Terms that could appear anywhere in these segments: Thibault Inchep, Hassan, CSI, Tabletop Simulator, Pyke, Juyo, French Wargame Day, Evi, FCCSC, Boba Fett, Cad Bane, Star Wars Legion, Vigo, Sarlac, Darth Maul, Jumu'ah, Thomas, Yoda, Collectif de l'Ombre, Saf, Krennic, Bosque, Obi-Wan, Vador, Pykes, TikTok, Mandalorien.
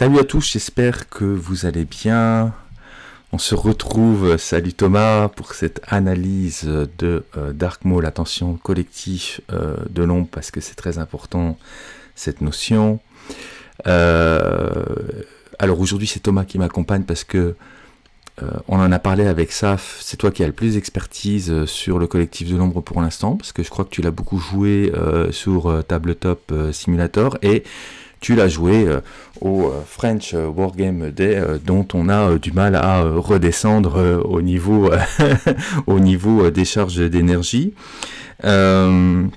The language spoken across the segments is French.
Salut à tous, j'espère que vous allez bien. On se retrouve, salut Thomas, pour cette analyse de Darth Maul. Attention, collectif de l'ombre, parce que c'est très important, cette notion. Alors aujourd'hui, c'est Thomas qui m'accompagne, parce que on en a parlé avec Saf. C'est toi qui as le plus d'expertise sur le collectif de l'ombre pour l'instant, parce que je crois que tu l'as beaucoup joué sur Tabletop Simulator, et tu l'as joué au French Wargame Day, dont on a du mal à redescendre au niveau, au niveau des charges d'énergie. Donc,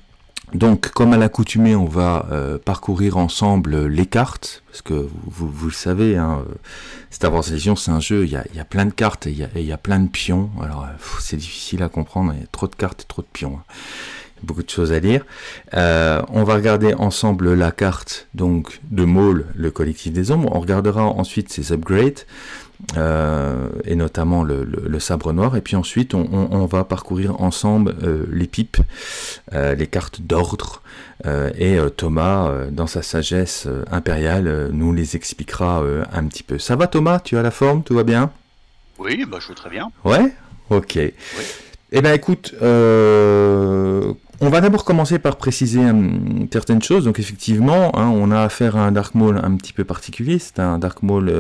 comme à l'accoutumée, on va parcourir ensemble les cartes, parce que vous le savez, hein, Star Wars Legion, c'est un jeu, il y a plein de cartes et il y a plein de pions. Alors, c'est difficile à comprendre, il y a trop de cartes et trop de pions. Hein. Beaucoup de choses à lire. On va regarder ensemble la carte donc de Maul, le collectif des ombres. On regardera ensuite ses upgrades, et notamment le sabre noir. Et puis ensuite, on va parcourir ensemble les pipes, les cartes d'ordre. Et Thomas, dans sa sagesse impériale, nous les expliquera un petit peu. Ça va Thomas? Tu as la forme? Tout va bien? Oui, bah, je vais très bien. Ouais? Ok. Oui. Eh bien écoute... on va d'abord commencer par préciser certaines choses. Donc effectivement, hein, on a affaire à un Darth Maul un petit peu particulier. C'est un Darth Maul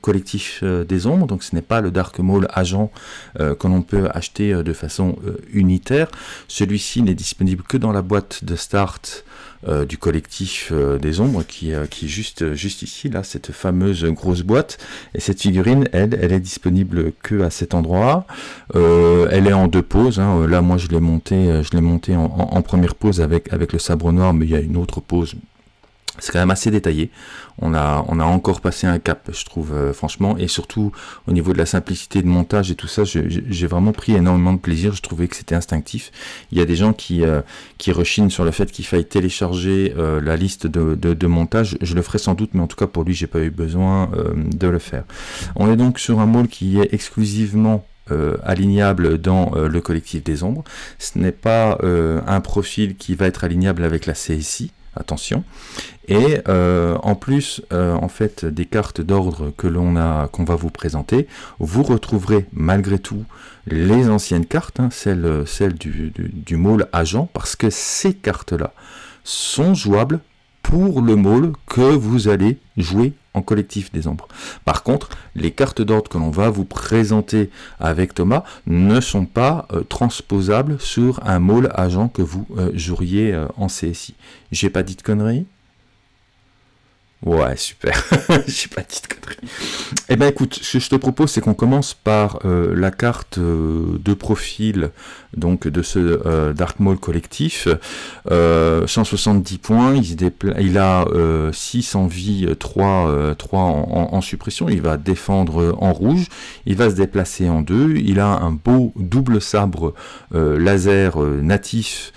collectif des ombres. Donc ce n'est pas le Darth Maul agent que l'on peut acheter de façon unitaire. Celui-ci n'est disponible que dans la boîte de start du collectif des ombres, qui est juste ici, là, cette fameuse grosse boîte. Et cette figurine, elle est disponible que à cet endroit. Elle est en deux poses. Hein. Là, moi, je l'ai montée en première pose avec le sabre noir, mais il y a une autre pose. C'est quand même assez détaillé. On a encore passé un cap, je trouve, franchement. Et surtout, au niveau de la simplicité de montage et tout ça, j'ai vraiment pris énormément de plaisir. Je trouvais que c'était instinctif. Il y a des gens qui rechignent sur le fait qu'il faille télécharger la liste de montage. Je le ferai sans doute, mais en tout cas, pour lui, j'ai pas eu besoin de le faire. On est donc sur un Maul qui est exclusivement... alignable dans le collectif des ombres. Ce n'est pas un profil qui va être alignable avec la CSI, attention. Et en plus, en fait, des cartes d'ordre qu'on va vous présenter, vous retrouverez malgré tout les anciennes cartes, hein, celles du Maul agent, parce que ces cartes-là sont jouables pour le Maul que vous allez jouer en collectif des ombres. Par contre, les cartes d'ordre que l'on va vous présenter avec Thomas ne sont pas transposables sur un Maul agent que vous joueriez en CSI. J'ai pas dit de conneries? Ouais, super. J'ai pas dit de conneries. Eh ben écoute, ce que je te propose, c'est qu'on commence par la carte de profil donc de ce Darth Maul collectif. 170 points, il a 6 en vie, 3 en suppression. Il va défendre en rouge, il va se déplacer en 2. Il a un beau double sabre laser natif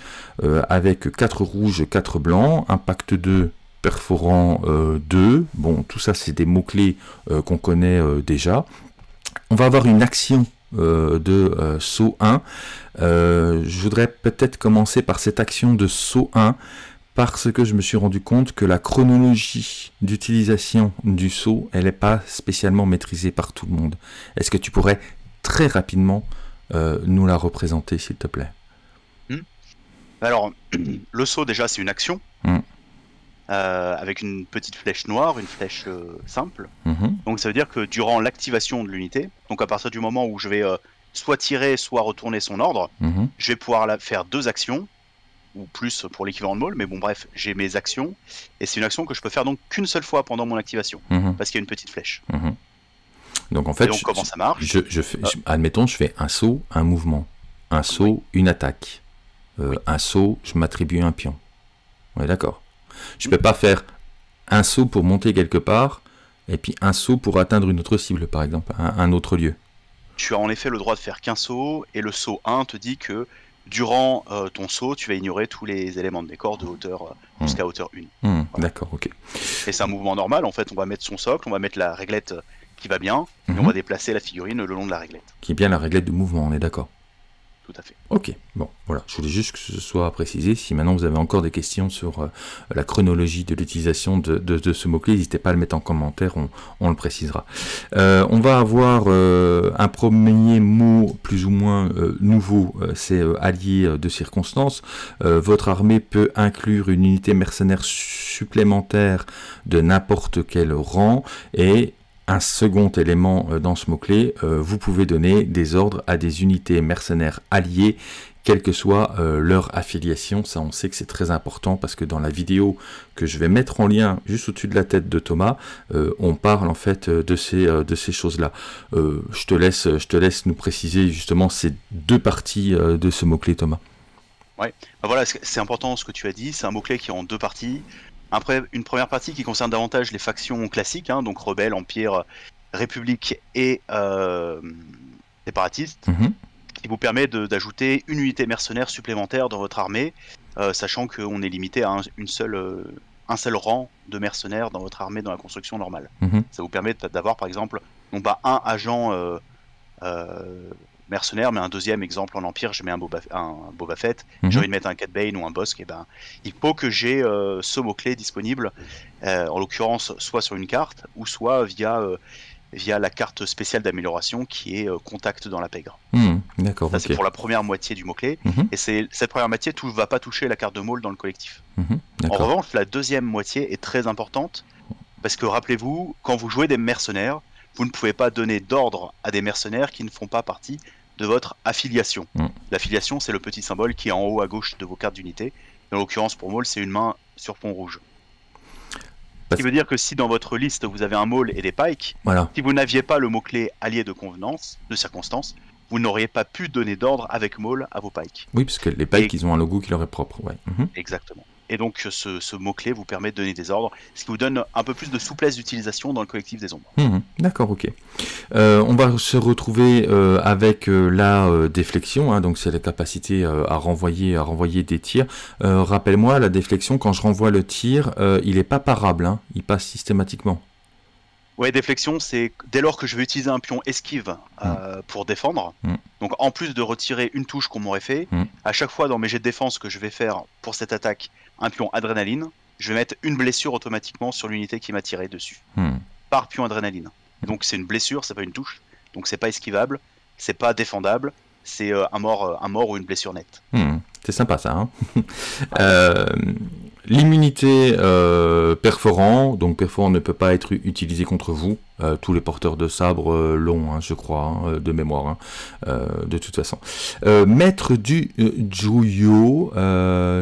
avec 4 rouges, 4 blancs, impact 2, perforant 2, bon, tout ça c'est des mots-clés qu'on connaît déjà. On va avoir une action de saut 1. Je voudrais peut-être commencer par cette action de saut 1, parce que je me suis rendu compte que la chronologie d'utilisation du saut, elle n'est pas spécialement maîtrisée par tout le monde. Est-ce que tu pourrais très rapidement nous la représenter, s'il te plaît? Alors, le saut déjà c'est une action. Avec une petite flèche noire, une flèche simple. Donc ça veut dire que durant l'activation de l'unité, donc à partir du moment où je vais soit tirer, soit retourner son ordre, je vais pouvoir faire deux actions, ou plus pour l'équivalent de Maul, mais bon bref, j'ai mes actions, et c'est une action que je peux faire donc qu'une seule fois pendant mon activation, parce qu'il y a une petite flèche. Donc en fait, donc, comment ça marche? Admettons, je fais un saut, un mouvement, un saut, une attaque, un saut, je m'attribue un pion. On est d'accord? Je ne peux pas faire un saut pour monter quelque part et puis un saut pour atteindre une autre cible, par exemple, un autre lieu. Tu as en effet le droit de faire qu'un saut, et le saut 1 te dit que durant ton saut, tu vas ignorer tous les éléments de décor de hauteur jusqu'à hauteur 1. Voilà. D'accord, ok. Et c'est un mouvement normal, en fait, on va mettre son socle, on va mettre la réglette qui va bien, et on va déplacer la figurine le long de la réglette. Qui est bien la réglette de mouvement, on est d'accord? tout à fait. Ok, bon, voilà, je voulais juste que ce soit précisé. Si maintenant vous avez encore des questions sur la chronologie de l'utilisation de ce mot-clé, n'hésitez pas à le mettre en commentaire, on le précisera. On va avoir un premier mot plus ou moins nouveau, c'est allié de circonstance. Votre armée peut inclure une unité mercenaire supplémentaire de n'importe quel rang, et un second élément dans ce mot-clé, vous pouvez donner des ordres à des unités mercenaires alliées, quelle que soit leur affiliation. Ça, on sait que c'est très important parce que dans la vidéo que je vais mettre en lien juste au-dessus de la tête de Thomas, on parle en fait de ces choses-là. Je te laisse nous préciser justement ces deux parties de ce mot-clé, Thomas. Ouais, ben voilà, c'est important ce que tu as dit, c'est un mot-clé qui est en deux parties. Après, une première partie qui concerne davantage les factions classiques, hein, donc rebelles, empire, république et séparatistes, qui vous permet d'ajouter une unité mercenaire supplémentaire dans votre armée, sachant qu'on est limité à un seul rang de mercenaires dans votre armée dans la construction normale. Ça vous permet d'avoir par exemple, non pas un agent mercenaire, mais un deuxième exemple en empire, je mets un Boba Fett, j'ai envie de mettre un Cad Bane ou un Bosque, et ben, il faut que j'ai ce mot-clé disponible, en l'occurrence soit sur une carte, ou soit via la carte spéciale d'amélioration qui est contact dans la pègre. D'accord. Ça, okay. C'est pour la première moitié du mot-clé, et cette première moitié ne va pas toucher la carte de Maul dans le collectif. En revanche, la deuxième moitié est très importante, parce que rappelez-vous, quand vous jouez des mercenaires, vous ne pouvez pas donner d'ordre à des mercenaires qui ne font pas partie de votre affiliation. L'affiliation, c'est le petit symbole qui est en haut à gauche de vos cartes d'unité. Dans l'occurrence, pour Maul, c'est une main sur fond rouge. Ce qui veut dire que si dans votre liste, vous avez un Maul et des Pykes, voilà, si vous n'aviez pas le mot-clé allié de convenance, de circonstance, vous n'auriez pas pu donner d'ordre avec Maul à vos Pykes. Oui, parce que les Pykes, ils ont un logo qui leur est propre. Ouais. Exactement. Et donc ce mot-clé vous permet de donner des ordres, ce qui vous donne un peu plus de souplesse d'utilisation dans le collectif des ombres. D'accord, ok. On va se retrouver avec la déflexion, hein, donc c'est la capacité à renvoyer des tirs. Rappelle-moi, la déflexion, quand je renvoie le tir, il n'est pas parable, hein, il passe systématiquement. Ouais, déflexion, c'est dès lors que je vais utiliser un pion esquive pour défendre, donc en plus de retirer une touche qu'on m'aurait fait, à chaque fois dans mes jets de défense que je vais faire pour cette attaque, un pion adrénaline, je vais mettre une blessure automatiquement sur l'unité qui m'a tiré dessus, par pion adrénaline. Donc c'est une blessure, c'est pas une touche, donc c'est pas esquivable, c'est pas défendable, c'est un mort ou une blessure nette. C'est sympa ça, hein. L'immunité perforant, donc perforant ne peut pas être utilisé contre vous, tous les porteurs de sabre longs, hein, je crois, hein, de mémoire, hein, de toute façon. Maître du Juyo,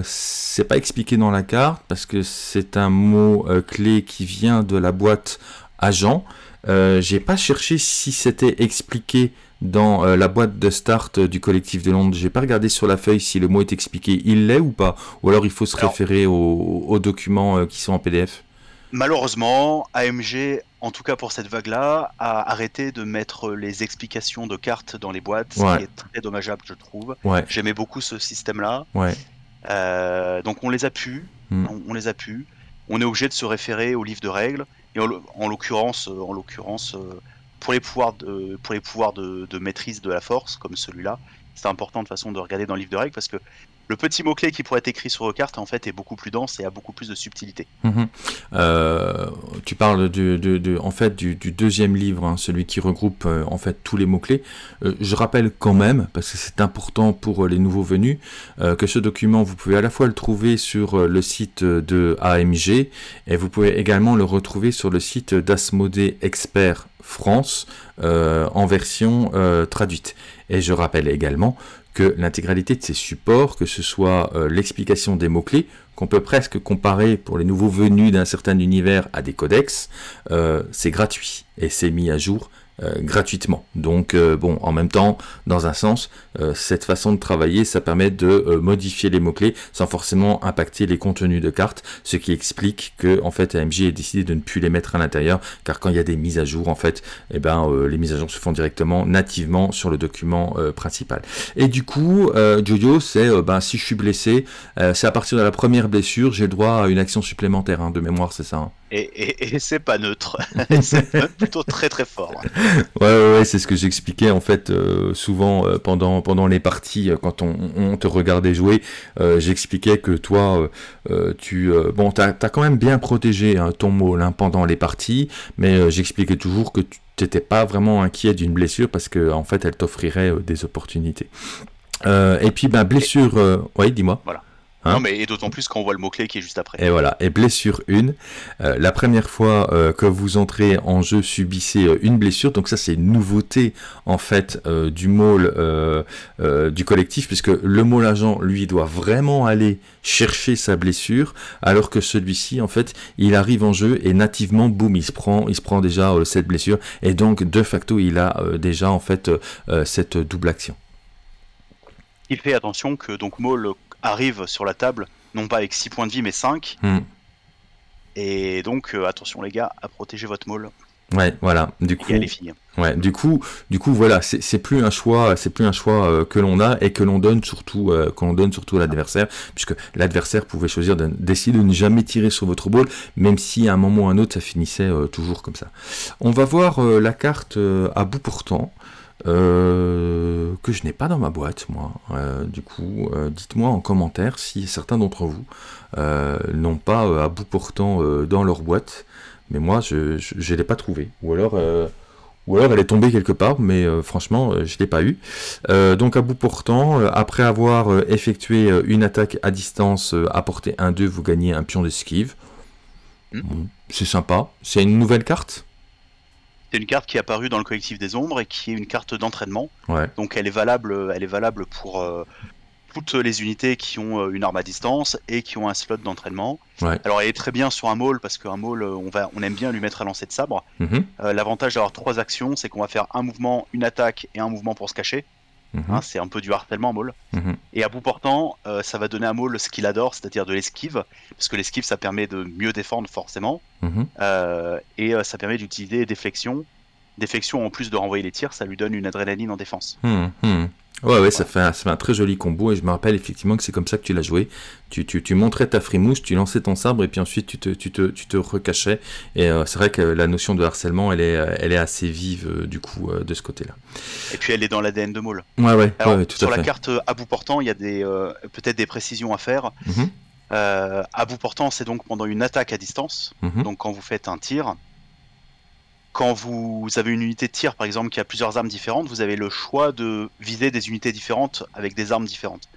c'est pas expliqué dans la carte, parce que c'est un mot clé qui vient de la boîte agent. J'ai pas cherché si c'était expliqué dans la boîte de start du collectif de Londres. J'ai pas regardé sur la feuille si le mot est expliqué. Il l'est ou pas? Ou alors il faut se référer aux documents qui sont en PDF. Malheureusement, AMG, en tout cas pour cette vague-là, a arrêté de mettre les explications de cartes dans les boîtes, ce qui est très dommageable, je trouve. J'aimais beaucoup ce système-là. Donc on les a pu. On les a pu. On est obligé de se référer au livre de règles. Et en l'occurrence, pour les pouvoirs de maîtrise de la force, comme celui-là, c'est important de façon de regarder dans le livre de règles, parce que le petit mot-clé qui pourrait être écrit sur vos cartes, en fait, est beaucoup plus dense et a beaucoup plus de subtilité. Tu parles en fait du deuxième livre, hein, celui qui regroupe en fait tous les mots-clés. Je rappelle quand même, parce que c'est important pour les nouveaux venus, que ce document, vous pouvez à la fois le trouver sur le site de AMG, et vous pouvez également le retrouver sur le site d'Asmodée Expert France, en version traduite. Et je rappelle également que l'intégralité de ces supports, que ce soit l'explication des mots-clés, qu'on peut presque comparer pour les nouveaux venus d'un certain univers à des codex, c'est gratuit et c'est mis à jour gratuitement. Donc bon, en même temps, dans un sens, cette façon de travailler, ça permet de modifier les mots-clés sans forcément impacter les contenus de cartes, ce qui explique que en fait AMG a décidé de ne plus les mettre à l'intérieur, car quand il y a des mises à jour, en fait, eh ben, les mises à jour se font directement, nativement, sur le document principal. Et du coup, Jojo, c'est ben, si je suis blessé, c'est à partir de la première blessure, j'ai le droit à une action supplémentaire, hein, de mémoire, c'est ça, hein. Et c'est pas neutre, c'est même plutôt très très fort. Ouais, c'est ce que j'expliquais en fait souvent pendant les parties, quand on te regardait jouer, j'expliquais que toi, bon, t'as quand même bien protégé hein, ton Maul hein, pendant les parties, mais j'expliquais toujours que tu n'étais pas vraiment inquiet d'une blessure parce que en fait elle t'offrirait des opportunités. Et puis ben blessure, oui dis-moi. Voilà. Hein non mais d'autant plus quand on voit le mot-clé qui est juste après. Et voilà, et blessure 1, la première fois que vous entrez en jeu, subissez une blessure, donc ça c'est une nouveauté en fait du Maul du collectif, puisque le Maul agent lui doit vraiment aller chercher sa blessure, alors que celui-ci en fait, il arrive en jeu et nativement boum, il se prend déjà cette blessure, et donc de facto il a déjà en fait cette double action. Il fait attention que donc Maul arrive sur la table, non pas avec 6 points de vie mais 5. Et donc attention les gars, à protéger votre Maul. Ouais, voilà. Du coup, ouais, du coup, voilà, c'est plus un choix, que l'on a et que l'on donne surtout, à l'adversaire, puisque l'adversaire pouvait choisir d'essayer de ne jamais tirer sur votre Maul, même si à un moment ou à un autre ça finissait toujours comme ça. On va voir la carte à bout portant. Que je n'ai pas dans ma boîte moi, du coup dites-moi en commentaire si certains d'entre vous n'ont pas à bout portant dans leur boîte, mais moi je l'ai pas trouvé, ou alors elle est tombée quelque part, mais franchement je l'ai pas eu. Donc à bout portant, après avoir effectué une attaque à distance à portée 1-2, vous gagnez un pion d'esquive. Bon, c'est sympa, c'est une nouvelle carte. C'est une carte qui est apparue dans le collectif des ombres et qui est une carte d'entraînement. Ouais. Donc elle est valable pour toutes les unités qui ont une arme à distance et qui ont un slot d'entraînement. Ouais. Alors elle est très bien sur un Maul, parce qu'un Maul, on aime bien lui mettre à lancer de sabre. L'avantage d'avoir 3 actions, c'est qu'on va faire un mouvement, une attaque et un mouvement pour se cacher. Hein, c'est un peu du harcèlement, Maul. Et à bout portant, ça va donner à Maul ce qu'il adore, c'est-à-dire de l'esquive, parce que l'esquive ça permet de mieux défendre forcément. Et ça permet d'utiliser déflexion en plus de renvoyer les tirs, ça lui donne une adrénaline en défense. Ouais, ça fait un très joli combo, et je me rappelle effectivement que c'est comme ça que tu l'as joué. Tu montrais ta frimousse, tu lançais ton sabre et puis ensuite tu te recachais, et c'est vrai que la notion de harcèlement elle est assez vive du coup de ce côté là. Et puis elle est dans l'ADN de Maul. Ouais, alors, ouais, tout à fait. Sur la carte à bout portant, il y a peut-être des précisions à faire. À bout portant, c'est donc pendant une attaque à distance, donc quand vous faites un tir. Quand vous avez une unité de tir, par exemple, qui a plusieurs armes différentes, vous avez le choix de viser des unités différentes avec des armes différentes.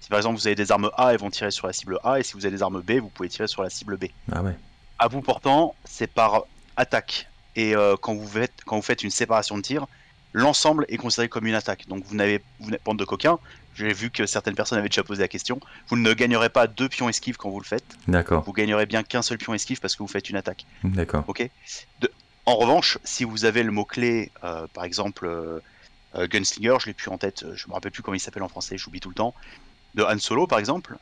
Si par exemple vous avez des armes A, elles vont tirer sur la cible A, et si vous avez des armes B, vous pouvez tirer sur la cible B. Ah ouais. À bout portant, c'est par attaque. Et quand vous faites une séparation de tir, l'ensemble est considéré comme une attaque. Donc vous n'avez bande de coquins. J'ai vu que certaines personnes avaient déjà posé la question. Vous ne gagnerez pas 2 pions esquives quand vous le faites. D'accord. Vous gagnerez bien qu'un seul pion esquive parce que vous faites une attaque. D'accord. Ok. En revanche, si vous avez le mot-clé, par exemple, Gunslinger, je l'ai plus en tête, je me rappelle plus comment il s'appelle en français, j'oublie tout le temps, de Han Solo par exemple,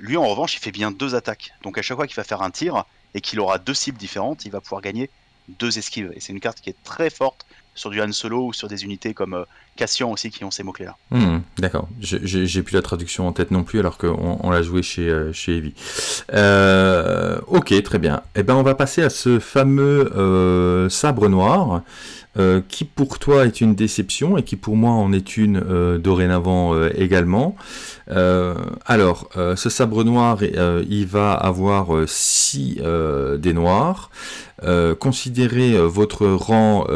lui en revanche, il fait bien 2 attaques. Donc à chaque fois qu'il va faire un tir et qu'il aura 2 cibles différentes, il va pouvoir gagner 2 esquives. Et c'est une carte qui est très forte sur du Han Solo ou sur des unités comme Cassian aussi qui ont ces mots-clés-là. D'accord, j'ai plus la traduction en tête non plus, alors qu'on l'a joué chez Evi. Ok, très bien. Et ben on va passer à ce fameux sabre noir, qui pour toi est une déception et qui pour moi en est une dorénavant également. Alors, ce sabre noir, il va avoir 6 dés noirs. Considérez votre rang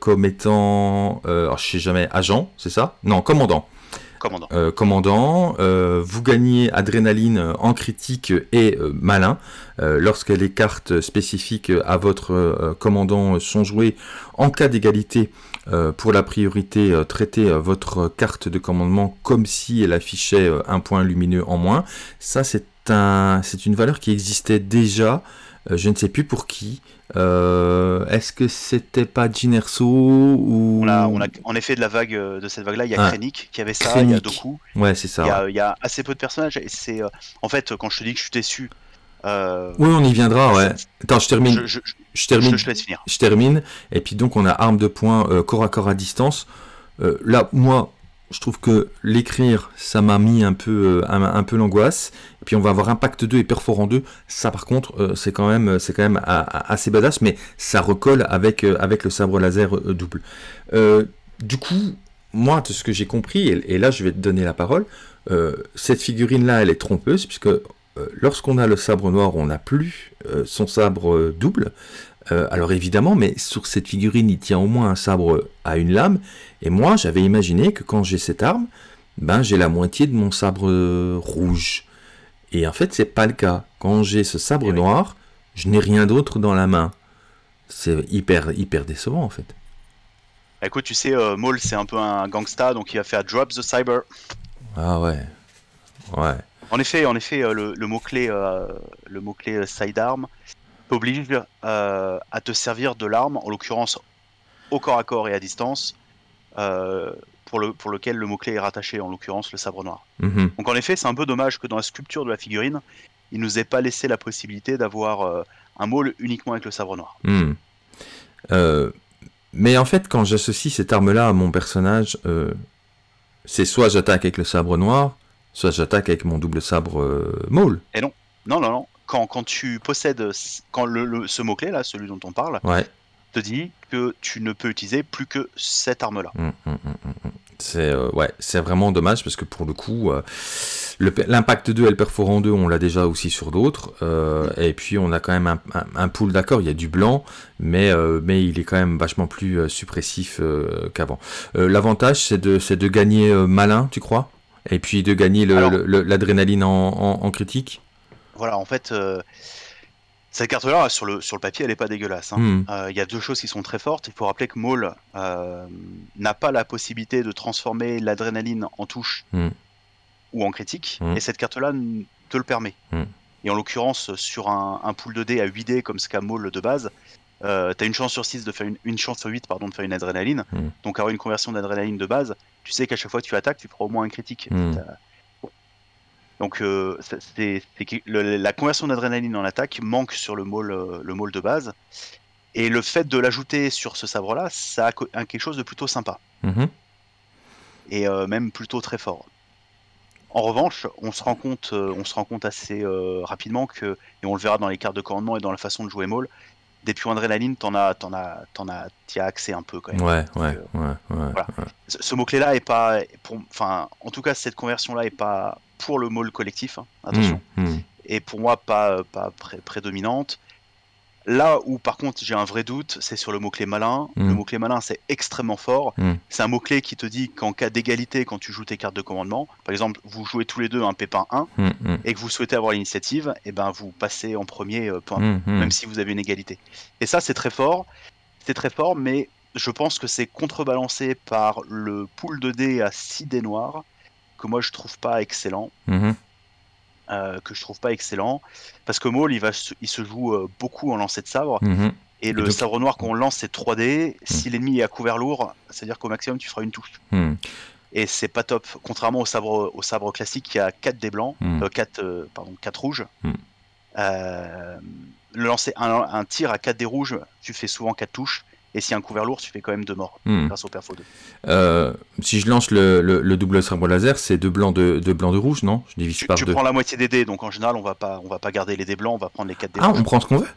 comme étant, alors je sais jamais, agent, c'est ça? Non, commandant. Commandant. Vous gagnez adrénaline en critique et malin. Lorsque les cartes spécifiques à votre commandant sont jouées, en cas d'égalité pour la priorité, traitez votre carte de commandement comme si elle affichait un point lumineux en moins. Ça, c'est une valeur qui existait déjà. Je ne sais plus pour qui. Est-ce que c'était pas Ginerso ou... on a en effet de cette vague-là, il y a Krennic qui avait ça, Krennic. Il y a Doku. Ouais, c'est ça. Il y a assez peu de personnages. Et c'est en fait, quand je te dis que je suis déçu. Oui, on y viendra. Ouais. Attends, je termine. Je te laisse finir. Je termine. Et puis donc, on a arme de poing, corps à corps à distance. Là, moi, je trouve que l'écrire, ça m'a mis un peu l'angoisse. Et puis on va avoir Impact 2 et Perforant 2. Ça par contre, c'est quand même assez badass, mais ça recolle avec le sabre laser double. Du coup, moi, de ce que j'ai compris, et là je vais te donner la parole, cette figurine-là, elle est trompeuse, puisque lorsqu'on a le sabre noir, on n'a plus son sabre double. Alors évidemment, mais sur cette figurine, il tient au moins un sabre à une lame. Et moi, j'avais imaginé que quand j'ai cette arme, ben j'ai la moitié de mon sabre rouge. Et en fait, c'est pas le cas. Quand j'ai ce sabre noir, je n'ai rien d'autre dans la main. C'est hyper, hyper décevant, en fait. Écoute, tu sais, Maul, c'est un peu un gangsta, donc il va faire « drop the cyber ». Ah ouais, ouais. En effet, le mot-clé « sidearm » t'oblige à te servir de l'arme, en l'occurrence au corps à corps et à distance, pour lequel le mot-clé est rattaché, en l'occurrence le sabre noir. Mm-hmm. Donc en effet, c'est un peu dommage que dans la sculpture de la figurine, il nous ait pas laissé la possibilité d'avoir un Maul uniquement avec le sabre noir. Mm. Mais en fait, quand j'associe cette arme-là à mon personnage, c'est soit j'attaque avec le sabre noir, soit j'attaque avec mon double sabre Maul. Et non. Quand tu possèdes ce mot-clé, là, celui dont on parle, ouais, te dit que tu ne peux utiliser plus que cette arme-là. C'est ouais, c'est vraiment dommage, parce que pour le coup, l'Impact 2 et le Perforant 2, on l'a déjà aussi sur d'autres. Et puis, on a quand même un pool d'accord, il y a du blanc, mais il est quand même vachement plus suppressif qu'avant. L'avantage, c'est de gagner malin, tu crois? Et puis de gagner l'adrénaline en critique. Voilà, en fait, cette carte-là, sur le papier, elle n'est pas dégueulasse. Hein. Mmh. Y a deux choses qui sont très fortes. Il faut rappeler que Maul n'a pas la possibilité de transformer l'adrénaline en touche ou en critique, et cette carte-là te le permet. Mmh. Et en l'occurrence, sur un pool de dés à 8 dés, comme ce qu'a Maul de base, tu as une chance sur 6 de faire une chance sur 8 pardon, de faire une adrénaline. Mmh. Donc, avoir une conversion d'adrénaline de base, tu sais qu'à chaque fois que tu attaques, tu feras au moins un critique. Mmh. Donc la conversion d'adrénaline en attaque manque sur le Maul de base, et le fait de l'ajouter sur ce sabre-là, ça a quelque chose de plutôt sympa, et même plutôt très fort. En revanche, on se rend compte assez rapidement que, et on le verra dans les cartes de commandement et dans la façon de jouer Maul, des pions adrénaline, t'y as accès un peu quand même. Ouais. Ce mot-clé-là est pas, en tout cas cette conversion-là est pas, pour le Maul collectif, hein, attention, et pour moi pas prédominante. Là où par contre j'ai un vrai doute, c'est sur le mot-clé malin. Le mot-clé malin, c'est extrêmement fort. C'est un mot-clé qui te dit qu'en cas d'égalité, quand tu joues tes cartes de commandement, par exemple vous jouez tous les deux un pépin 1, et que vous souhaitez avoir l'initiative, et ben vous passez en premier, même si vous avez une égalité. Et ça, c'est très fort, mais je pense que c'est contrebalancé par le pool de dés à 6 dés noirs, que moi je trouve pas excellent, parce que Maul il se joue beaucoup en lancer de sabre, et le sabre noir qu'on lance c'est 3D, si l'ennemi est à couvert lourd, c'est à dire qu'au maximum tu feras une touche, et c'est pas top, contrairement au sabre classique qui a 4 dés blancs, 4 rouges, lancer un tir à 4 dés rouges, tu fais souvent 4 touches. Et si un couvert lourd, tu fais quand même 2 morts grâce au perfo 2. Si je lance le double sabre laser, c'est 2 blancs, 2 blancs, 2 rouges, non? Je divise par 2. Tu prends la moitié des dés, donc en général, on va pas garder les dés blancs, on va prendre les 4 dés rouges. Ah, on prend ce qu'on veut?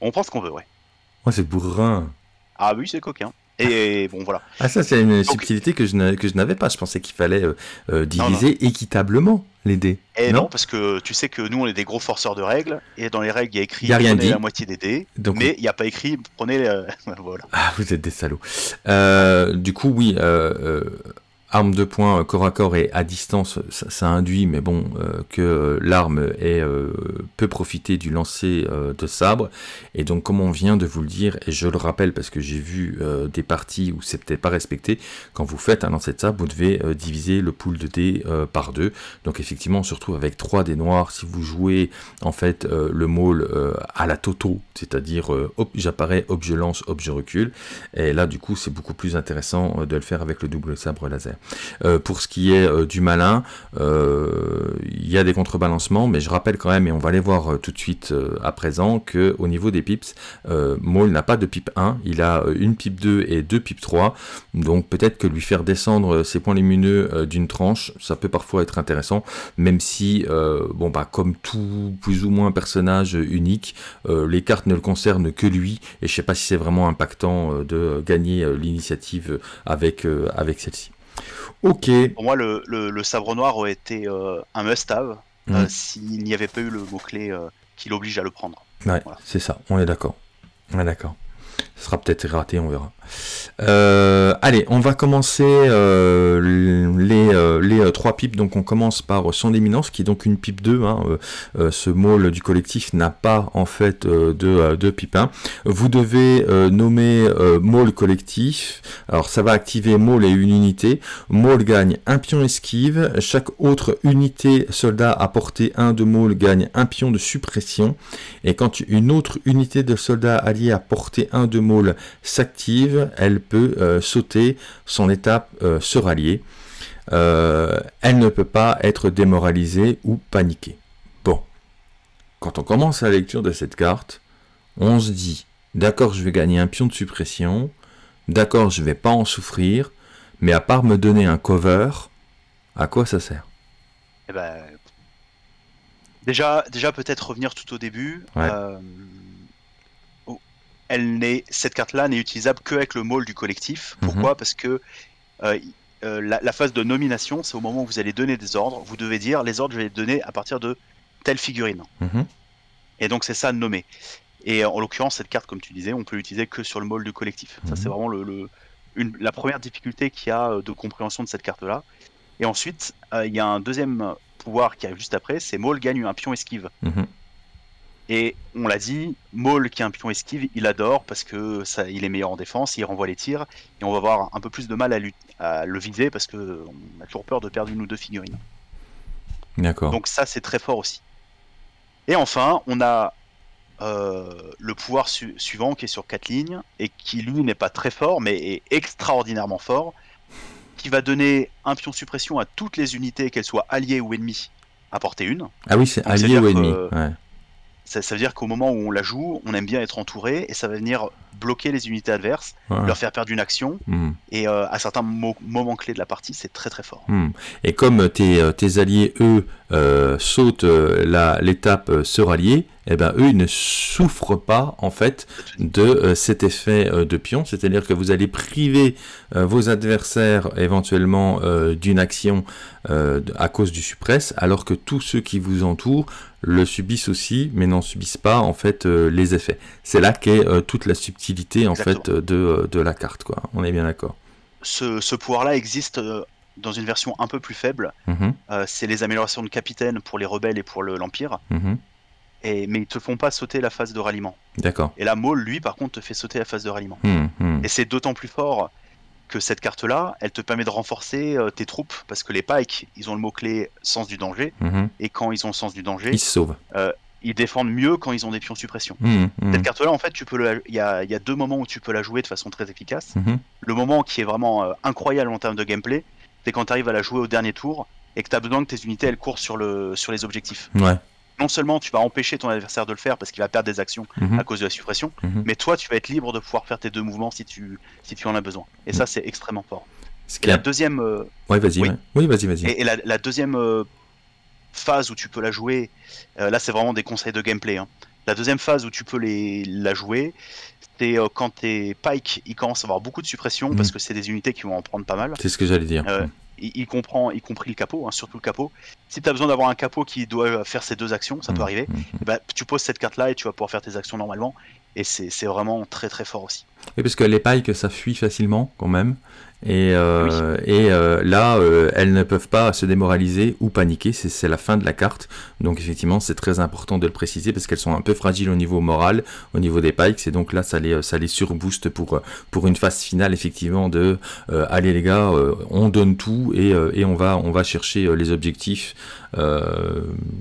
On prend ce qu'on veut, ouais. Ouais, c'est bourrin. Ah oui, c'est coquin. Et bon, voilà. Ah, ça, c'est une subtilité que je n'avais pas. Je pensais qu'il fallait diviser équitablement les dés. Et non, parce que tu sais que nous, on est des gros forceurs de règles. Et dans les règles, il y a écrit prenez la moitié des dés. Donc, mais il n'y a pas écrit prenez. Voilà. Ah, vous êtes des salauds. Du coup, oui. Arme de poing, corps à corps et à distance, ça induit, mais bon, que l'arme peut profiter du lancer de sabre. Et donc, comme on vient de vous le dire, et je le rappelle parce que j'ai vu des parties où c'est peut-être pas respecté, quand vous faites un lancer de sabre, vous devez diviser le pool de dés par 2. Donc, effectivement, on se retrouve avec 3 dés noirs. Si vous jouez, en fait, le Maul à la Toto, c'est-à-dire, hop, j'apparais, hop, je lance, hop, je recule. Et là, du coup, c'est beaucoup plus intéressant de le faire avec le double sabre laser. Pour ce qui est du malin, il y a des contrebalancements, mais je rappelle quand même, et on va les voir tout de suite à présent, que au niveau des pips, Maul n'a pas de pipe 1, il a une pipe 2 et deux pipes 3, donc peut-être que lui faire descendre ses points lumineux d'une tranche, ça peut parfois être intéressant, même si, bon bah comme tout plus ou moins personnage unique, les cartes ne le concernent que lui, et je sais pas si c'est vraiment impactant de gagner l'initiative avec, avec celle-ci. Ok. Pour moi, le sabre noir aurait été un must-have s'il n'y avait pas eu le mot-clé qui l'oblige à le prendre. Ouais, voilà. C'est ça, on est d'accord. On est d'accord. Ce sera peut-être raté, on verra. Allez, on va commencer les trois pipes. Donc on commence par son éminence, qui est donc une pipe 2. Hein. Ce Maul du collectif n'a pas en fait de pipe 1. Vous devez nommer Maul collectif. Alors ça va activer Maul et une unité. Maul gagne un pion esquive. Chaque autre unité soldat à portée 1 de Maul gagne un pion de suppression. Et quand une autre unité de soldats alliés à portée 1 de Maul s'active, elle peut sauter son étape, se rallier. Elle ne peut pas être démoralisée ou paniquée. Bon, quand on commence la lecture de cette carte, on se dit, d'accord, je vais gagner un pion de suppression, d'accord, je vais pas en souffrir, mais à part me donner un cover, à quoi ça sert? Eh ben, déjà peut-être revenir tout au début. Ouais. Cette carte-là n'est utilisable qu'avec le Maul du collectif. Pourquoi? Parce que la phase de nomination, c'est au moment où vous allez donner des ordres. Vous devez dire, les ordres, je vais les donner à partir de telle figurine. Et donc, c'est ça, nommer. Et en l'occurrence, cette carte, comme tu disais, on peut l'utiliser que sur le Maul du collectif. Ça, c'est vraiment la première difficulté qu'il y a de compréhension de cette carte-là. Et ensuite, il y a un deuxième pouvoir qui arrive juste après, c'est Maul gagne un pion esquive. Et on l'a dit, Maul qui est un pion esquive, il adore parce que ça, il est meilleur en défense, il renvoie les tirs, et on va avoir un peu plus de mal à le viser parce qu'on a toujours peur de perdre une ou deux figurines. D'accord. Donc ça c'est très fort aussi. Et enfin, on a le pouvoir suivant qui est sur 4 lignes, et qui lui n'est pas très fort, mais est extraordinairement fort, qui va donner un pion suppression à toutes les unités, qu'elles soient alliées ou ennemies, à portée 1. Ah oui, c'est allié ou ennemi, ouais. Ça veut dire qu'au moment où on la joue, on aime bien être entouré, et ça va venir bloquer les unités adverses, voilà, leur faire perdre une action, et à certains moments clés de la partie, c'est très très fort. Et comme tes alliés, eux, sautent l'étape se rallier, eh ben, eux, ils ne souffrent pas en fait de cet effet de pion, c'est-à-dire que vous allez priver vos adversaires éventuellement d'une action à cause du suppress, alors que tous ceux qui vous entourent le subissent aussi, mais n'en subissent pas en fait les effets. C'est là qu'est toute la subtilité en fait de la carte, quoi. On est bien d'accord. Ce pouvoir-là existe dans une version un peu plus faible. C'est les améliorations de capitaine pour les rebelles et pour l'Empire. Mais ils ne te font pas sauter la phase de ralliement. D'accord. Et là, Maul, lui, par contre, te fait sauter la phase de ralliement. Et c'est d'autant plus fort que cette carte-là, elle te permet de renforcer tes troupes, parce que les Pykes, ils ont le mot-clé sens du danger, et quand ils ont le sens du danger, ils se sauvent. Ils défendent mieux quand ils ont des pions suppression. Cette carte-là, en fait, il y a deux moments où tu peux la jouer de façon très efficace. Le moment qui est vraiment incroyable en termes de gameplay, c'est quand tu arrives à la jouer au dernier tour, et que tu as besoin que tes unités, elles courent sur les objectifs. Ouais. Non seulement tu vas empêcher ton adversaire de le faire parce qu'il va perdre des actions à cause de la suppression, mais toi tu vas être libre de pouvoir faire tes deux mouvements si tu en as besoin. Et ça c'est extrêmement fort. Et la deuxième... Ouais, vas-y, oui. Oui, vas-y. Et la deuxième phase où tu peux la jouer, là c'est vraiment des conseils de gameplay, hein. La deuxième phase où tu peux la jouer, c'est quand tes Pykes, ils commencent à avoir beaucoup de suppression parce que c'est des unités qui vont en prendre pas mal. C'est ce que j'allais dire. Y compris le capot, hein, surtout le capot. Si tu as besoin d'avoir un capot qui doit faire ses deux actions, ça peut arriver, et bah, tu poses cette carte là et tu vas pouvoir faire tes actions normalement, et c'est vraiment très très fort aussi. Oui, parce que les Pykes, ça fuit facilement quand même, et là elles ne peuvent pas se démoraliser ou paniquer, c'est la fin de la carte, donc effectivement c'est très important de le préciser, parce qu'elles sont un peu fragiles au niveau moral, au niveau des Pykes, et donc là ça les surbooste pour une phase finale effectivement de allez les gars, on donne tout et on va chercher les objectifs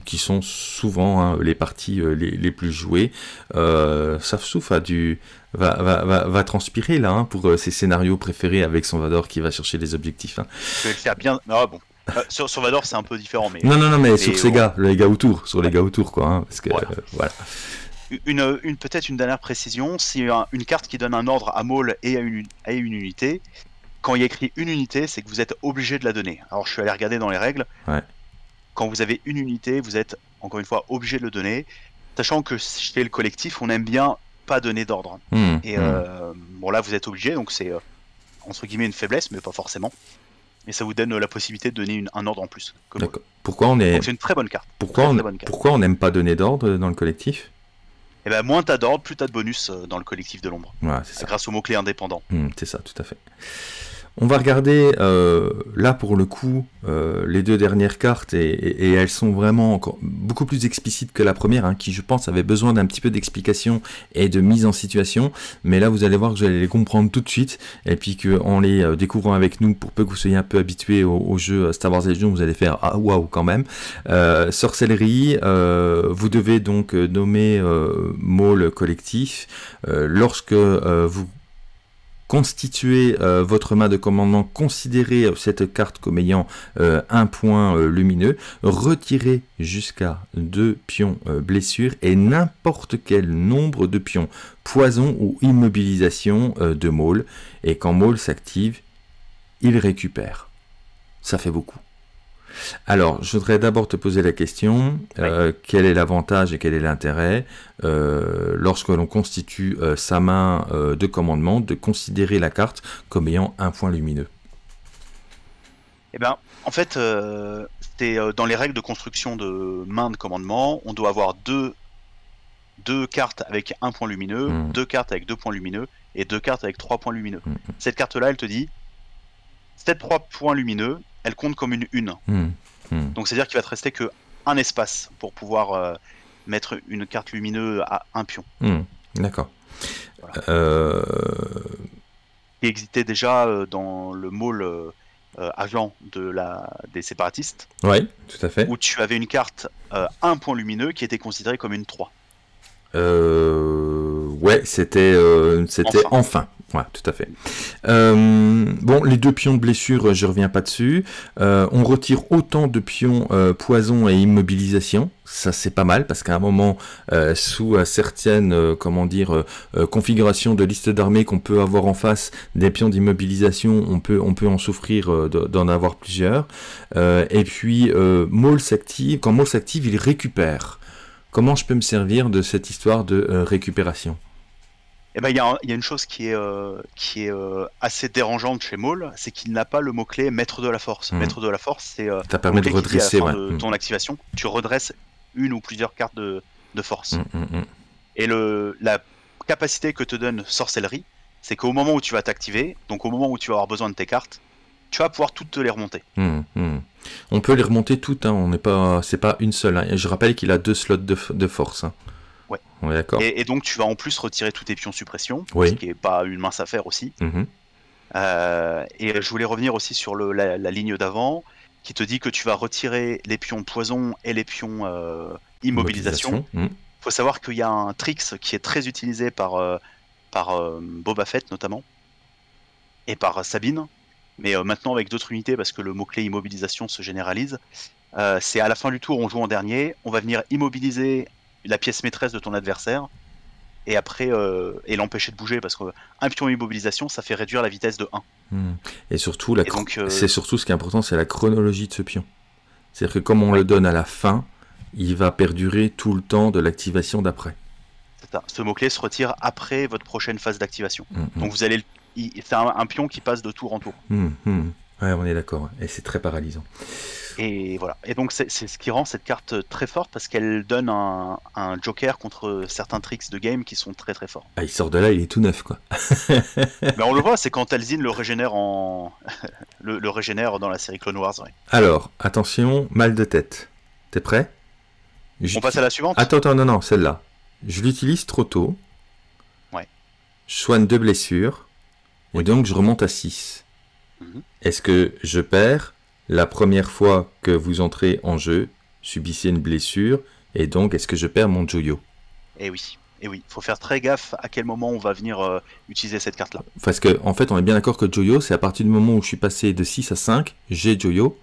qui sont souvent les parties les plus jouées. Saf Souf va transpirer là, hein, pour ses scénarios préférés avec son Vador. Vador qui va chercher les objectifs. Hein. C'est bien. Ah, bon. Sur Vador, c'est un peu différent. Mais... Non, mais sur ces gars, les gars autour, sur les gars autour, quoi. Hein, parce que, voilà. Voilà. Peut-être une dernière précision, c'est une carte qui donne un ordre à Maul et à une unité. Quand il y a écrit une unité, c'est que vous êtes obligé de la donner. Alors je suis allé regarder dans les règles. Ouais. Quand vous avez une unité, vous êtes encore une fois obligé de le donner. Sachant que chez le collectif, on aime bien pas donner d'ordre. Mmh, et bon, là vous êtes obligé, donc c'est entre guillemets une faiblesse, mais pas forcément. Et ça vous donne la possibilité de donner un ordre en plus. Pourquoi on est... C'est une très bonne carte. Pourquoi on n'aime pas donner d'ordre dans le collectif? Et ben moins t'as d'ordre, plus t'as de bonus dans le collectif de l'ombre. Ouais, grâce au mot-clé indépendant. Mmh, c'est ça, tout à fait. On va regarder, là pour le coup, les deux dernières cartes, et elles sont vraiment encore beaucoup plus explicites que la première, hein, qui je pense avait besoin d'un petit peu d'explication et de mise en situation, mais là vous allez voir que vous allez les comprendre tout de suite, et puis qu'en les découvrant avec nous, pour peu que vous soyez un peu habitué au jeu Star Wars Legion, vous allez faire « Ah, waouh, quand même !» Sorcellerie, vous devez donc nommer Maul collectif, lorsque vous... Constituez votre main de commandement, considérez cette carte comme ayant un point lumineux, retirez jusqu'à 2 pions blessures et n'importe quel nombre de pions poison ou immobilisation de Maul. Et quand Maul s'active, il récupère. Ça fait beaucoup. Alors, je voudrais d'abord te poser la question, quel est l'avantage et quel est l'intérêt lorsque l'on constitue sa main de commandement, de considérer la carte comme ayant un point lumineux? Eh bien, en fait, dans les règles de construction de main de commandement, on doit avoir deux cartes avec un point lumineux, deux cartes avec 2 points lumineux et 2 cartes avec 3 points lumineux. Cette carte-là, elle te dit, ces 3 points lumineux, elle compte comme une. Donc c'est à dire qu'il va te rester que un espace pour pouvoir mettre une carte lumineuse à un pion. D'accord. Voilà. Il existait déjà dans le Maul agent des séparatistes. Oui, tout à fait. Où tu avais une carte un point lumineux qui était considérée comme une 3. Ouais, c'était enfin. Ouais, tout à fait. Bon, les 2 pions de blessure, je reviens pas dessus. On retire autant de pions poison et immobilisation. Ça, c'est pas mal, parce qu'à un moment, sous certaines comment dire, configurations de liste d'armées qu'on peut avoir en face, des pions d'immobilisation, on peut en souffrir d'en avoir plusieurs. Et puis, Maul s'active. Quand Maul s'active, il récupère. Comment je peux me servir de cette histoire de récupération ? Eh ben, y a une chose qui est assez dérangeante chez Maul, c'est qu'il n'a pas le mot-clé « maître de la force ». ». Maître de la force, c'est ça permet de redresser ton activation. Tu redresses une ou plusieurs cartes de force. Et la capacité que te donne sorcellerie, c'est qu'au moment où tu vas t'activer, donc au moment où tu vas avoir besoin de tes cartes, tu vas pouvoir toutes te les remonter. On peut les remonter toutes, hein. On n'est pas, c'est pas une seule. Hein. Je rappelle qu'il a 2 slots de force. Hein. Ouais. Ouais, d'accord. Et donc tu vas en plus retirer tous tes pions suppression, oui. Ce qui n'est pas une mince affaire aussi. Et je voulais revenir aussi sur la ligne d'avant, qui te dit que tu vas retirer les pions poison et les pions immobilisation. Il faut savoir qu'il y a un tricks qui est très utilisé par Boba Fett notamment, et par Sabine, mais maintenant avec d'autres unités parce que le mot-clé immobilisation se généralise. C'est à la fin du tour, on joue en dernier, on va venir immobiliser la pièce maîtresse de ton adversaire et après l'empêcher de bouger, parce qu'un pion immobilisation, ça fait réduire la vitesse de 1. Et surtout, c'est surtout ce qui est important, c'est la chronologie de ce pion. C'est-à-dire que comme on le donne à la fin, il va perdurer tout le temps de l'activation d'après. Ce mot-clé se retire après votre prochaine phase d'activation. Donc vous allez, c'est un pion qui passe de tour en tour. Ouais, on est d'accord, et c'est très paralysant. Et voilà. Et donc c'est ce qui rend cette carte très forte, parce qu'elle donne un joker contre certains tricks de game qui sont très forts. Ah, il sort de là, il est tout neuf, quoi. Mais on le voit, c'est quand Talzin le régénère le régénère dans la série Clone Wars. Ouais. Alors attention, mal de tête. T'es prêt? On passe à la suivante. Attends, non, celle-là. Je l'utilise trop tôt. Ouais. Je soigne 2 blessures et donc je remonte à 6. Est-ce que je perds? La première fois que vous entrez en jeu, subissez une blessure, et donc est-ce que je perds mon joyo? Eh oui, Et oui, il faut faire très gaffe à quel moment on va venir utiliser cette carte-là. Parce qu'en fait, on est bien d'accord que Joyo, c'est à partir du moment où je suis passé de 6 à 5, j'ai Joyo.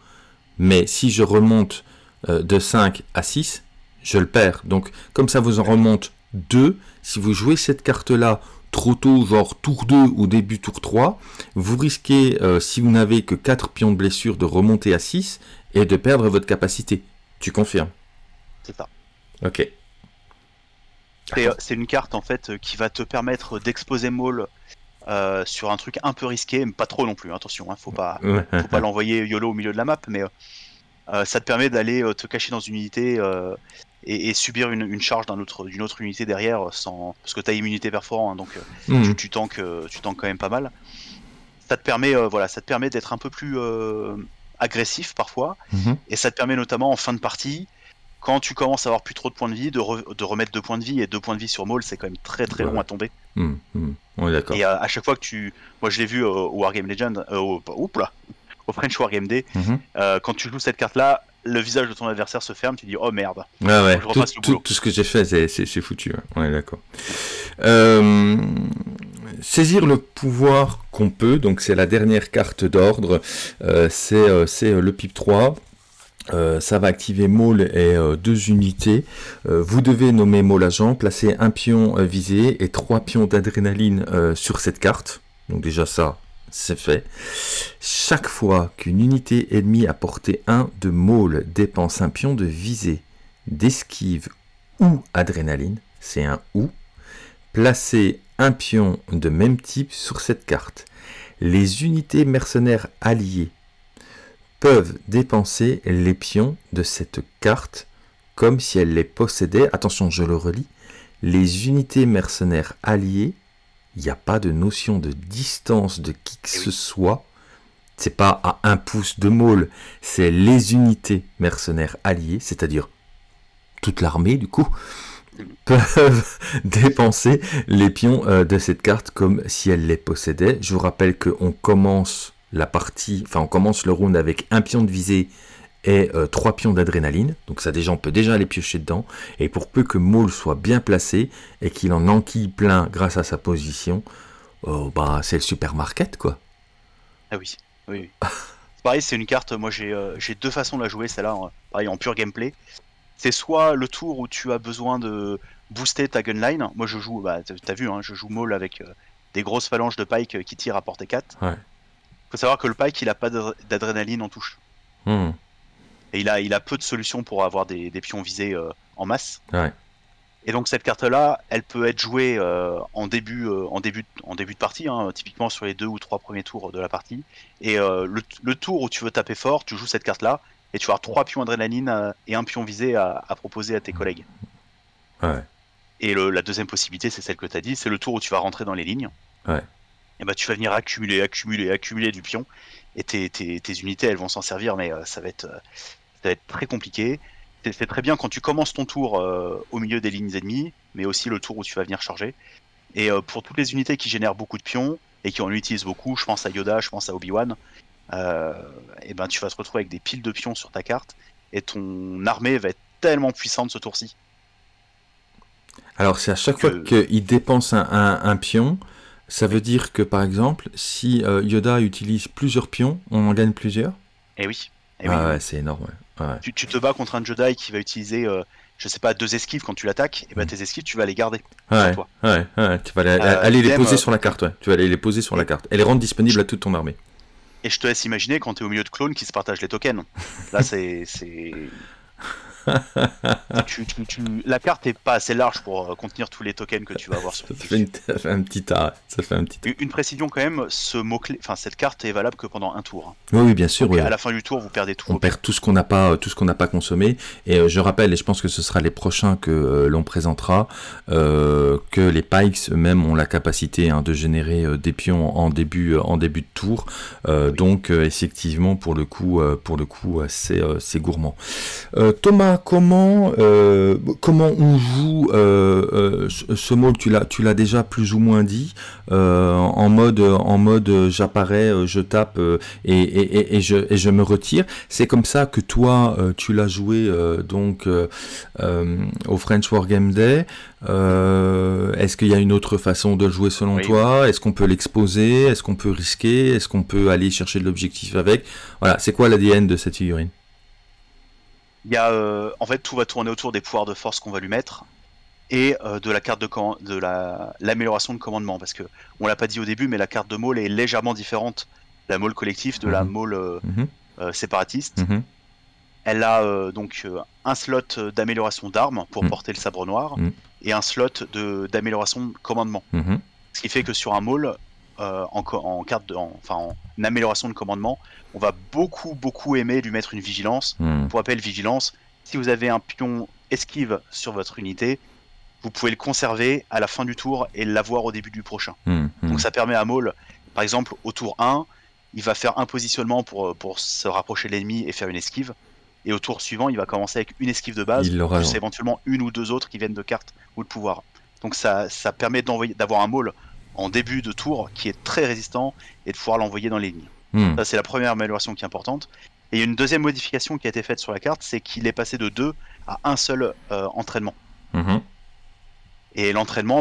Mais si je remonte de 5 à 6, je le perds. Donc, comme ça vous en remonte 2, si vous jouez cette carte-là trop tôt, genre tour 2 ou début tour 3, vous risquez, si vous n'avez que 4 pions de blessure, de remonter à 6 et de perdre votre capacité. Tu confirmes? C'est ça. Ok. C'est une carte en fait qui va te permettre d'exposer Maul sur un truc un peu risqué, mais pas trop non plus, attention, hein, faut pas l'envoyer YOLO au milieu de la map, mais ça te permet d'aller te cacher dans une unité et subir une charge d'une autre unité derrière, sans... parce que tu as immunité perforant, hein, donc tu tankes quand même pas mal. Ça te permet, voilà, ça te permet d'être un peu plus agressif parfois, et ça te permet notamment en fin de partie, quand tu commences à avoir plus trop de points de vie, de remettre 2 points de vie, et 2 points de vie sur Maul, c'est quand même très très long à tomber. On est d'accord. Et à chaque fois que tu... Moi je l'ai vu au Wargame Legend, au French Wargame Day, quand tu joues cette carte-là, le visage de ton adversaire se ferme, tu dis « Oh merde !» tout ce que j'ai fait, c'est foutu. Hein. On est d'accord. Saisir le pouvoir qu'on peut, donc c'est la dernière carte d'ordre, c'est le PIP 3. Ça va activer Maul et 2 unités. Vous devez nommer Maul agent, placer un pion visé et 3 pions d'adrénaline sur cette carte. Donc déjà ça, c'est fait. Chaque fois qu'une unité ennemie à portée 1 de Maul dépense un pion de visée, d'esquive ou adrénaline, c'est un « ou », placez un pion de même type sur cette carte. Les unités mercenaires alliées peuvent dépenser les pions de cette carte comme si elle les possédait. Attention, je le relis. Les unités mercenaires alliées, il n'y a pas de notion de distance de qui que ce soit. C'est pas à 1 pouce de Maul, c'est les unités mercenaires alliées, c'est-à-dire toute l'armée du coup, peuvent dépenser les pions de cette carte comme si elle les possédait. Je vous rappelle qu'on commence... la partie, enfin on commence le round avec 1 pion de visée et 3 pions d'adrénaline, donc ça déjà on peut déjà aller piocher dedans, et pour peu que Maul soit bien placé et qu'il en enquille plein grâce à sa position, bah c'est le supermarket quoi. Ah oui, oui, oui. Pareil, c'est une carte, moi j'ai 2 façons de la jouer celle-là, hein. Pareil en pur gameplay, c'est soit le tour où tu as besoin de booster ta gunline, moi je joue, bah t'as vu, hein, je joue Maul avec des grosses phalanges de Pykes qui tirent à portée 4, ouais. Faut savoir que le Pike, il a pas d'adrénaline en touche. Et il a peu de solutions pour avoir des pions visés en masse. Ouais. Et donc cette carte-là, elle peut être jouée en début de partie, hein, typiquement sur les 2 ou 3 premiers tours de la partie. Et le tour où tu veux taper fort, tu joues cette carte-là, et tu vas avoir 3 pions adrénaline et 1 pion visé à proposer à tes collègues. Ouais. Et la deuxième possibilité, c'est celle que tu as dit, c'est le tour où tu vas rentrer dans les lignes. Ouais. Et bah, tu vas venir accumuler du pion, et tes unités elles vont s'en servir, mais ça va être très compliqué. C'est très bien quand tu commences ton tour au milieu des lignes ennemies, mais aussi le tour où tu vas venir charger. Et pour toutes les unités qui génèrent beaucoup de pions, et qui en utilisent beaucoup, je pense à Yoda, je pense à Obi-Wan, et ben tu vas te retrouver avec des piles de pions sur ta carte, et ton armée va être tellement puissante ce tour-ci. Alors c'est à chaque fois qu'il dépense un pion... Ça veut dire que, par exemple, si Yoda utilise plusieurs pions, on en gagne plusieurs? Eh oui. Eh oui. Ah ouais, c'est énorme. Ouais. Ouais. Tu te bats contre un Jedi qui va utiliser, je sais pas, 2 esquives quand tu l'attaques, et ben tes esquives, tu vas les garder. Ouais, toi. Ouais, ouais. Tu vas aller les poser sur la carte. Ouais. Tu vas aller les poser sur la carte. Et les rendre disponibles à toute ton armée. Et je te laisse imaginer quand tu es au milieu de clones qui se partagent les tokens. Là, c'est... La carte est pas assez large pour contenir tous les tokens que tu vas avoir sur le ça fait un petit tas. Une précision quand même, ce mot-clé, enfin cette carte est valable que pendant un tour. Oui, oui bien sûr. Donc, oui. À la fin du tour, vous perdez tout. On perd tout ce qu'on n'a pas, consommé. Et je rappelle, et je pense que ce sera les prochains que l'on présentera, que les Pikes eux-mêmes ont la capacité de générer des pions en début de tour. Oui. Donc effectivement, pour le coup, c'est gourmand. Thomas. Thomas, comment on joue ce mot, tu l'as déjà plus ou moins dit, en mode j'apparais, je tape et je me retire. C'est comme ça que toi tu l'as joué au French Wargame Day. Est-ce qu'il y a une autre façon de le jouer selon toi? Est-ce qu'on peut l'exposer? Est-ce qu'on peut risquer? Est-ce qu'on peut aller chercher de l'objectif avec? Voilà, c'est quoi l'ADN de cette figurine? Il y a, en fait, tout va tourner autour des pouvoirs de force qu'on va lui mettre et de la carte de l'amélioration de commandement, parce que on l'a pas dit au début, mais la carte de Maul est légèrement différente, la Maul collectif de la Maul séparatiste. Elle a un slot d'amélioration d'armes pour porter le sabre noir et un slot d'amélioration de commandement. Ce qui fait que sur un Maul, en amélioration de commandement, on va beaucoup aimer lui mettre une vigilance. Pour rappel, vigilance, si vous avez un pion esquive sur votre unité, vous pouvez le conserver à la fin du tour et l'avoir au début du prochain. Donc ça permet à Maul, par exemple, au tour 1, il va faire un positionnement pour se rapprocher de l'ennemi et faire une esquive. Et au tour suivant, il va commencer avec une esquive de base, plus éventuellement une ou deux autres qui viennent de cartes ou de pouvoir. Donc ça permet d'avoir un Maul en début de tour qui est très résistant et de pouvoir l'envoyer dans les lignes. Ça, c'est la première amélioration qui est importante. Et il y a une deuxième modification qui a été faite sur la carte, c'est qu'il est passé de 2 à un seul entraînement. Et l'entraînement,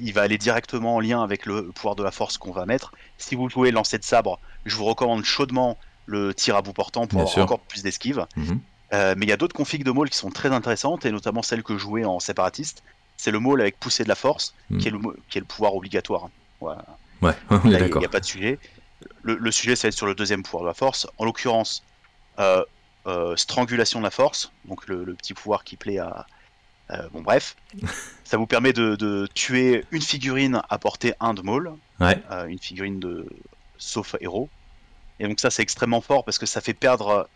il va aller directement en lien avec le pouvoir de la force qu'on va mettre. Si vous jouez lancer de sabre, je vous recommande chaudement le tir à bout portant pour avoir encore plus d'esquive. Mais il y a d'autres configs de Maul qui sont très intéressantes, et notamment celle que je jouais en séparatiste. C'est le Maul avec poussée de la force, qui est le pouvoir obligatoire. Voilà. Ouais, on est d'accord. Il n'y a pas de sujet. Le sujet, ça va être sur le deuxième pouvoir de la force. En l'occurrence, strangulation de la force, donc le petit pouvoir qui plaît à... bref, ça vous permet de tuer une figurine à portée 1 de Maul, une figurine de sauf héros. Et donc ça, c'est extrêmement fort parce que ça fait perdre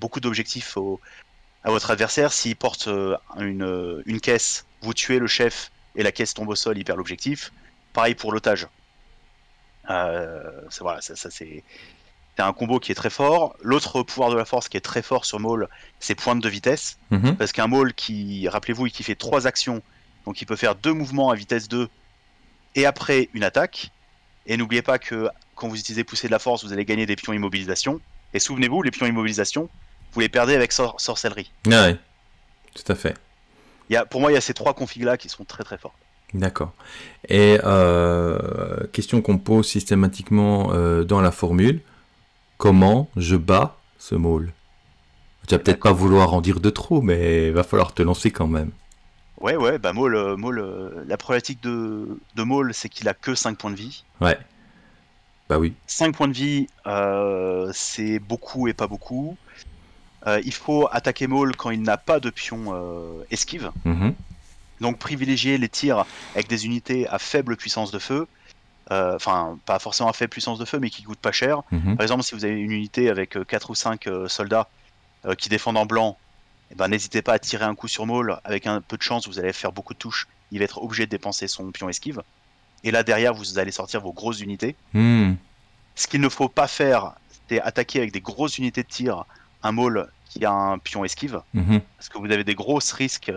beaucoup d'objectifs à votre adversaire. S'il porte une caisse, vous tuez le chef et la caisse tombe au sol, il perd l'objectif. Pareil pour l'otage. Voilà, ça c'est un combo qui est très fort. L'autre pouvoir de la force qui est très fort sur Maul, c'est pointe de vitesse. Parce qu'un Maul qui, rappelez-vous, qui fait 3 actions, donc il peut faire 2 mouvements à vitesse 2 et après une attaque. Et n'oubliez pas que quand vous utilisez pousser de la force, vous allez gagner des pions immobilisation. Et souvenez-vous, les pions immobilisation, vous les perdez avec sorcellerie. Ah oui, tout à fait. Pour moi, il y a ces 3 configs-là qui sont très forts. D'accord. Et question qu'on pose systématiquement dans la formule, comment je bats ce Maul? Tu vas peut-être pas vouloir en dire de trop, mais il va falloir te lancer quand même. Ouais, bah Maul, la problématique de Maul, c'est qu'il a que 5 points de vie. Ouais. Bah oui. 5 points de vie, c'est beaucoup et pas beaucoup. Il faut attaquer Maul quand il n'a pas de pion esquive. Donc privilégier les tirs avec des unités à faible puissance de feu, enfin pas forcément à faible puissance de feu, mais qui coûtent pas cher. Par exemple, si vous avez une unité avec 4 ou 5 soldats qui défendent en blanc, n'hésitez pas à tirer un coup sur Maul. Avec un peu de chance, vous allez faire beaucoup de touches, il va être obligé de dépenser son pion esquive, et là derrière vous allez sortir vos grosses unités. Ce qu'il ne faut pas faire, c'est attaquer avec des grosses unités de tir un Maul qui a un pion esquive, parce que vous avez des gros risques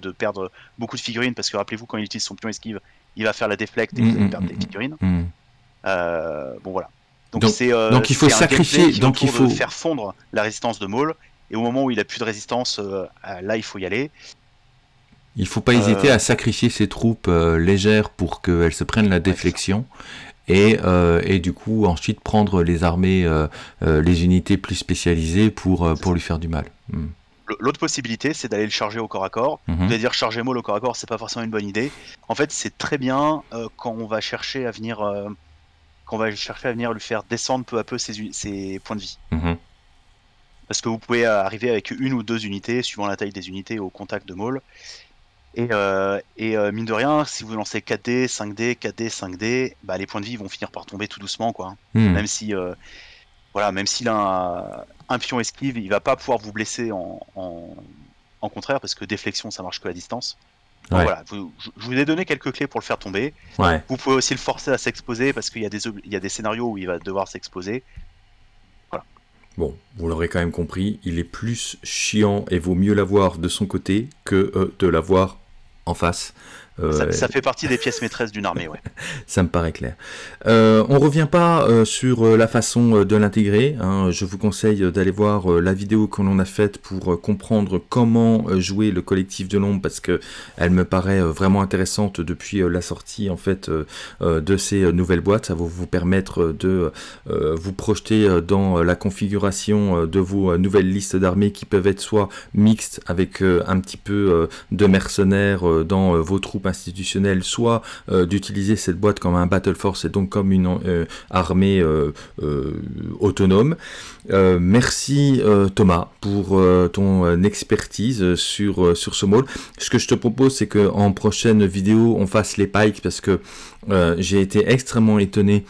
de perdre beaucoup de figurines, parce que rappelez-vous, quand il utilise son pion esquive, il va faire la déflecte et vous allez perdre des figurines. Bon voilà. Donc il faut sacrifier, donc il faut faire fondre la résistance de Maul, et au moment où il a plus de résistance, là il faut y aller. Il faut pas hésiter à sacrifier ses troupes légères pour qu'elles se prennent la déflexion. Et du coup ensuite prendre les armées, les unités plus spécialisées pour lui faire du mal. L'autre possibilité, c'est d'aller le charger au corps à corps. C'est-à-dire charger Maul au corps à corps, c'est pas forcément une bonne idée. En fait, c'est très bien quand on va chercher à venir, lui faire descendre peu à peu ses points de vie. Parce que vous pouvez arriver avec une ou deux unités, suivant la taille des unités, au contact de Maul. Et mine de rien, si vous lancez 4D, 5D, 4D, 5D, les points de vie vont finir par tomber tout doucement, quoi. Même si, même s'il a un pion esquive, il va pas pouvoir vous blesser en contraire, parce que déflexion, ça marche que à distance. Donc, voilà, je vous ai donné quelques clés pour le faire tomber. Vous pouvez aussi le forcer à s'exposer, parce qu'il y a des scénarios où il va devoir s'exposer. Bon, vous l'aurez quand même compris, il est plus chiant et vaut mieux l'avoir de son côté que de l'avoir en face. Ça fait partie des pièces maîtresses d'une armée, ouais. Ça me paraît clair. On revient pas sur la façon de l'intégrer, hein. Je vous conseille d'aller voir la vidéo que l'on a faite pour comprendre comment jouer le Collectif de l'Ombre, parce que elle me paraît vraiment intéressante depuis la sortie en fait de ces nouvelles boîtes. Ça va vous permettre de vous projeter dans la configuration de vos nouvelles listes d'armées qui peuvent être soit mixtes avec un petit peu de mercenaires dans vos troupes institutionnel, soit d'utiliser cette boîte comme un battle force et donc comme une armée autonome. Merci Thomas pour ton expertise sur ce mode. Ce que je te propose, c'est que en prochaine vidéo on fasse les Pykes, parce que j'ai été extrêmement étonné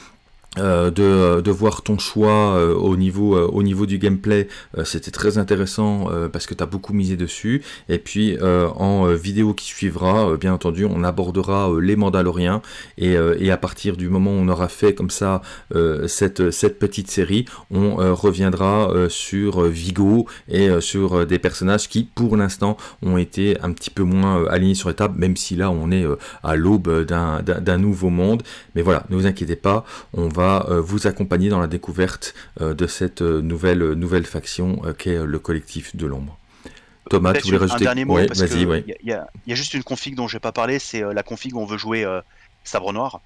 de voir ton choix au niveau du gameplay. C'était très intéressant parce que tu as beaucoup misé dessus, et puis en vidéo qui suivra, bien entendu, on abordera les Mandaloriens, et à partir du moment où on aura fait comme ça cette petite série, on reviendra sur Vigo et sur des personnages qui pour l'instant ont été un petit peu moins alignés sur les tables, même si là on est à l'aube d'un nouveau monde. Mais voilà, ne vous inquiétez pas, on va vous accompagner dans la découverte de cette nouvelle faction qu'est le Collectif de l'Ombre. Thomas, tu voulais rajouter un dernier mot? Ouais, parce que ouais. y a juste une config dont je n'ai pas parlé, c'est la config où on veut jouer sabre noir.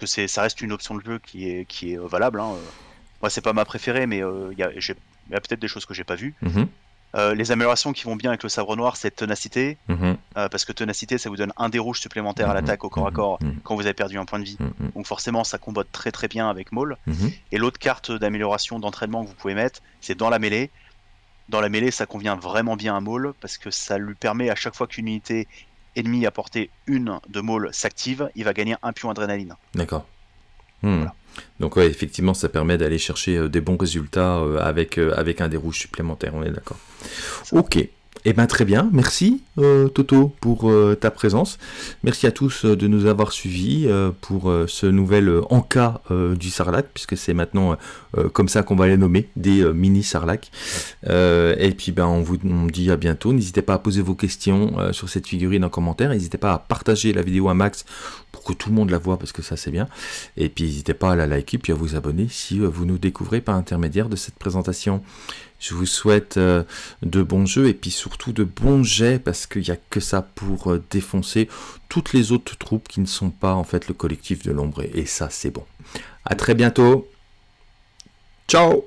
Parce que ça reste une option de jeu qui est valable, hein. Moi, c'est pas ma préférée, mais il y a peut-être des choses que j'ai pas vues. Les améliorations qui vont bien avec le sabre noir, c'est ténacité, parce que ténacité, ça vous donne un dé rouge supplémentaire à l'attaque au corps à corps quand vous avez perdu un point de vie. Donc forcément, ça combote très très bien avec Maul. Et l'autre carte d'amélioration d'entraînement que vous pouvez mettre, c'est dans la mêlée. Dans la mêlée, ça convient vraiment bien à Maul, parce que ça lui permet, à chaque fois qu'une unité ennemie à portée 1 de Maul s'active, il va gagner un pion adrénaline. D'accord. Voilà. Donc ouais, effectivement, ça permet d'aller chercher des bons résultats avec un dé rouge supplémentaire, on est d'accord. Ok, et eh ben très bien, merci Toto pour ta présence, merci à tous de nous avoir suivis pour ce nouvel encas du Sarlac, puisque c'est maintenant comme ça qu'on va les nommer, des mini Sarlac. Et puis ben, on dit à bientôt, n'hésitez pas à poser vos questions sur cette figurine en commentaire, n'hésitez pas à partager la vidéo à Max, que tout le monde la voit, parce que ça c'est bien, et puis n'hésitez pas à la liker puis à vous abonner si vous nous découvrez par intermédiaire de cette présentation. Je vous souhaite de bons jeux et puis surtout de bons jets, parce qu'il n'y a que ça pour défoncer toutes les autres troupes qui ne sont pas en fait le Collectif de l'Ombre, et ça c'est bon. À très bientôt, ciao.